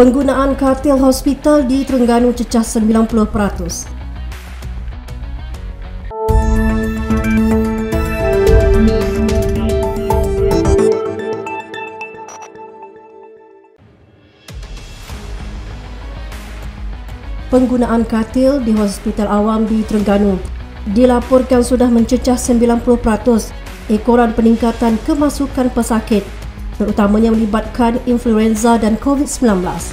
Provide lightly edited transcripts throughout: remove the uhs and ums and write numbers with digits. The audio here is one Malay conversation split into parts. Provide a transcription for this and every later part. Penggunaan kartil hospital di Terengganu cecah 90%. Penggunaan katil di hospital awam di Terengganu dilaporkan sudah mencecah 90% ekoran peningkatan kemasukan pesakit, terutamanya melibatkan influenza dan COVID-19.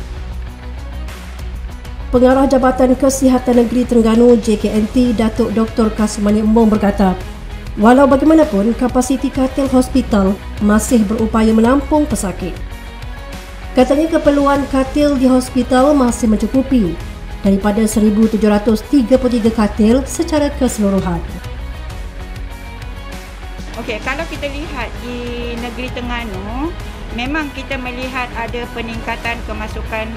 Pengarah Jabatan Kesihatan Negeri Terengganu JKNT Datuk Dr. Kasmani Umbong berkata, walau bagaimanapun kapasiti katil hospital masih berupaya menampung pesakit. Katanya keperluan katil di hospital masih mencukupi daripada 1,733 katil secara keseluruhan. Okey, kalau kita lihat di negeri Terengganu, memang kita melihat ada peningkatan kemasukan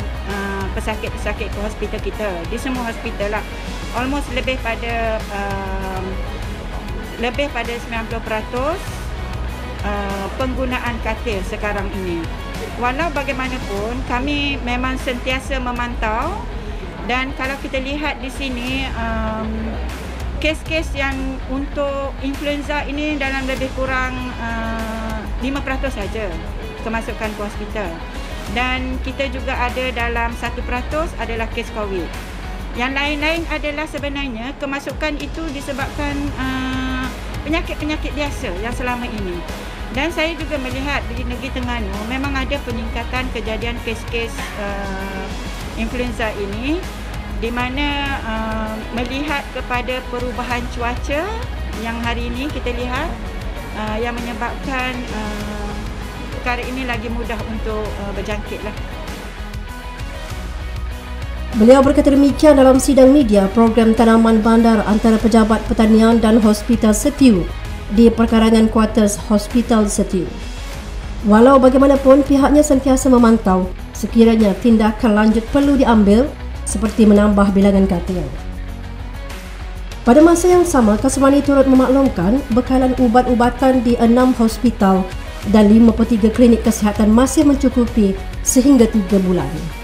pesakit-pesakit ke hospital kita. Di semua hospital lah, almost lebih pada 90% penggunaan katil sekarang ini. Walau bagaimanapun, kami memang sentiasa memantau. Dan kalau kita lihat di sini, kes-kes yang untuk influenza ini dalam lebih kurang 5% saja kemasukan ke hospital. Dan kita juga ada dalam 1% adalah kes COVID. Yang lain-lain adalah sebenarnya kemasukan itu disebabkan penyakit-penyakit biasa yang selama ini. Dan saya juga melihat di negeri Terengganu memang ada peningkatan kejadian kes-kes influenza ini, di mana melihat kepada perubahan cuaca yang hari ini kita lihat yang menyebabkan perkara ini lagi mudah untuk berjangkitlah. Beliau berkata demikian dalam sidang media program tanaman bandar antara pejabat pertanian dan Hospital Setiu di perkarangan Quartus Hospital Setiu. Walau bagaimanapun pihaknya sentiasa memantau sekiranya tindakan lanjut perlu diambil seperti menambah bilangan katil. Pada masa yang sama, Kasmani turut memaklumkan bekalan ubat-ubatan di 6 hospital dan 5/3 klinik kesihatan masih mencukupi sehingga 3 bulan.